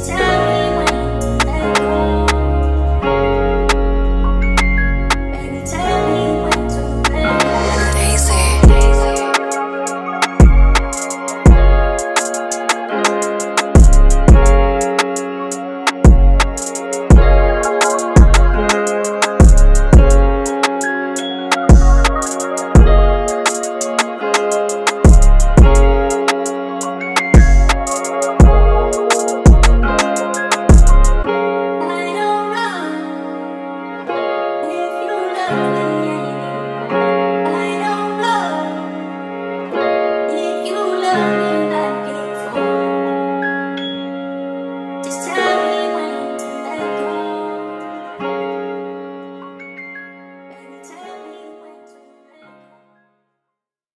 this time.